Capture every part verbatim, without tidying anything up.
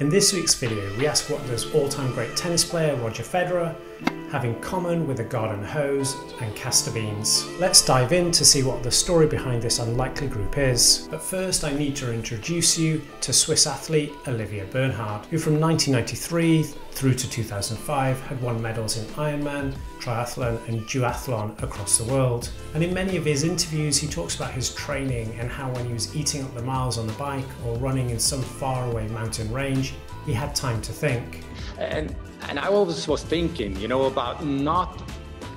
In this week's video, we ask what does all-time great tennis player Roger Federer have in common with a garden hose and castor beans? Let's dive in to see what the story behind this unlikely group is. But first, I need to introduce you to Swiss athlete Olivier Bernhard, who from nineteen ninety-three through to two thousand five had won medals in Ironman, triathlon and duathlon across the world. And in many of his interviews, he talks about his training and how when he was eating up the miles on the bike or running in some faraway mountain range, he had time to think. And, and I always was thinking, you know, about not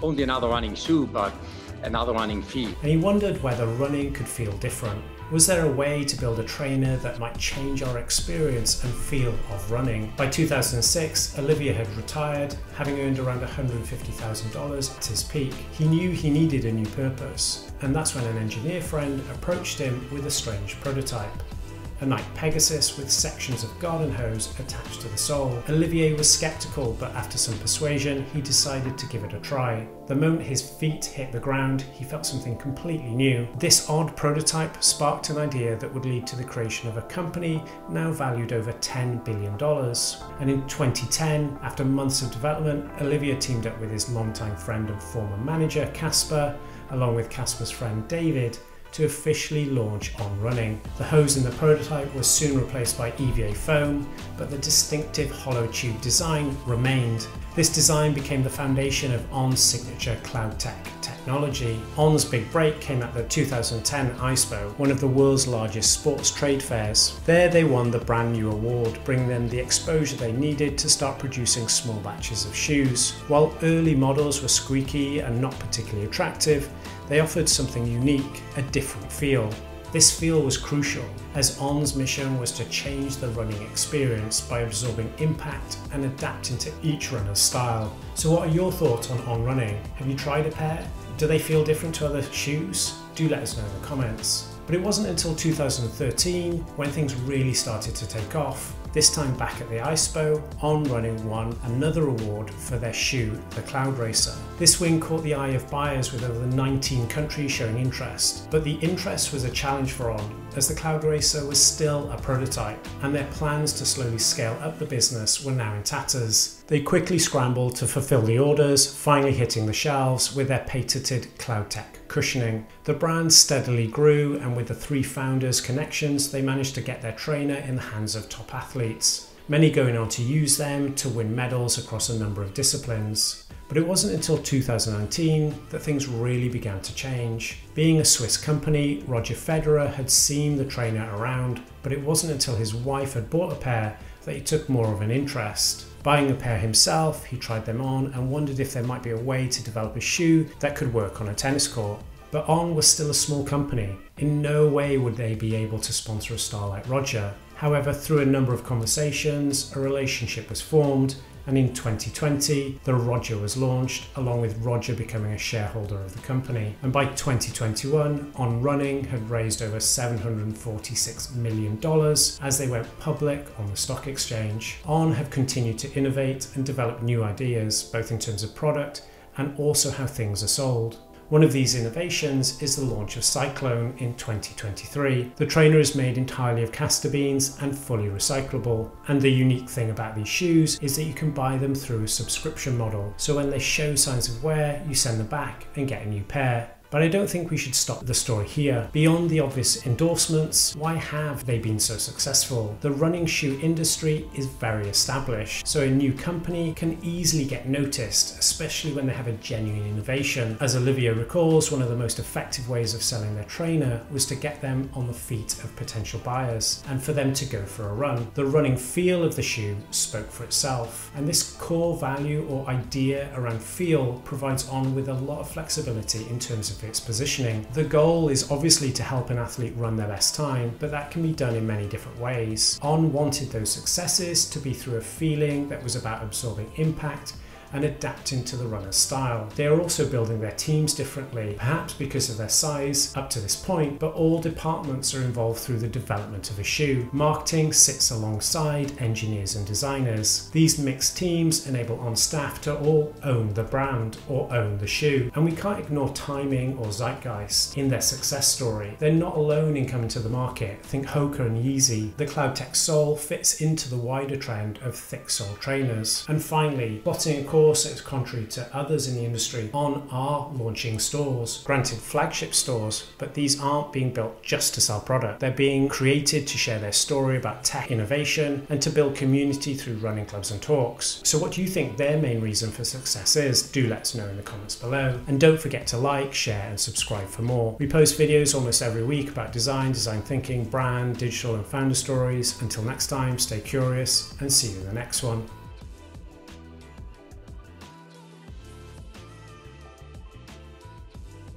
only another running shoe, but another running feet. And he wondered whether running could feel different. Was there a way to build a trainer that might change our experience and feel of running? By two thousand six, Olivier had retired, having earned around one hundred fifty thousand dollars at his peak. He knew he needed a new purpose, and that's when an engineer friend approached him with a strange prototype. A Nike Pegasus with sections of garden hose attached to the sole. Olivier was skeptical, but after some persuasion, he decided to give it a try. The moment his feet hit the ground, he felt something completely new. This odd prototype sparked an idea that would lead to the creation of a company now valued over ten billion dollars. And in twenty ten, after months of development, Olivier teamed up with his longtime friend and former manager, Casper, along with Casper's friend, David, to officially launch On Running. The hose in the prototype was soon replaced by E V A foam, but the distinctive hollow tube design remained. This design became the foundation of On's signature Cloud Tech technology. On's big break came at the two thousand ten I S P O, one of the world's largest sports trade fairs. There they won the brand new award, bringing them the exposure they needed to start producing small batches of shoes. While early models were squeaky and not particularly attractive, they offered something unique, a different feel. This feel was crucial, as On's mission was to change the running experience by absorbing impact and adapting to each runner's style. So what are your thoughts on On Running? Have you tried a pair? Do they feel different to other shoes? Do let us know in the comments. But it wasn't until two thousand thirteen when things really started to take off. This time back at the I S P O, On Running won another award for their shoe, the Cloud Racer. This win caught the eye of buyers with over nineteen countries showing interest. But the interest was a challenge for On, as the Cloud Racer was still a prototype, and their plans to slowly scale up the business were now in tatters. They quickly scrambled to fulfill the orders, finally hitting the shelves with their patented Cloud Tech cushioning. The brand steadily grew, and with the three founders' connections, they managed to get their trainer in the hands of top athletes. Many going on to use them to win medals across a number of disciplines. But it wasn't until two thousand nineteen that things really began to change. Being a Swiss company, Roger Federer had seen the trainer around, but it wasn't until his wife had bought a pair that he took more of an interest. Buying a pair himself, he tried them on and wondered if there might be a way to develop a shoe that could work on a tennis court. But On was still a small company. In no way would they be able to sponsor a star like Roger. However, through a number of conversations, a relationship was formed, and in twenty twenty, The Roger was launched, along with Roger becoming a shareholder of the company. And by twenty twenty-one, On Running had raised over seven hundred forty-six million dollars as they went public on the stock exchange. On have continued to innovate and develop new ideas, both in terms of product and also how things are sold. One of these innovations is the launch of Cyclone in twenty twenty-three. The trainer is made entirely of castor beans and fully recyclable. And the unique thing about these shoes is that you can buy them through a subscription model. So when they show signs of wear, you send them back and get a new pair. But I don't think we should stop the story here. Beyond the obvious endorsements, why have they been so successful? The running shoe industry is very established, so a new company can easily get noticed, especially when they have a genuine innovation. As Olivia recalls, one of the most effective ways of selling their trainer was to get them on the feet of potential buyers and for them to go for a run. The running feel of the shoe spoke for itself, and this core value or idea around feel provides On with a lot of flexibility in terms of its positioning. The goal is obviously to help an athlete run their best time, but that can be done in many different ways. On wanted those successes to be through a feeling that was about absorbing impact and adapting to the runner's style. They are also building their teams differently, perhaps because of their size up to this point, but all departments are involved through the development of a shoe. Marketing sits alongside engineers and designers. These mixed teams enable On staff to all own the brand or own the shoe, and we can't ignore timing or zeitgeist in their success story. They're not alone in coming to the market. Think Hoka and Yeezy. The Cloud Tech sole fits into the wider trend of thick sole trainers. And finally, botting a course that is contrary to others in the industry, On are launching stores. Granted, flagship stores, but these aren't being built just to sell product. They're being created to share their story about tech innovation and to build community through running clubs and talks. So what do you think their main reason for success is? Do let us know in the comments below. And don't forget to like, share and subscribe for more. We post videos almost every week about design, design thinking, brand, digital and founder stories. Until next time, stay curious and see you in the next one.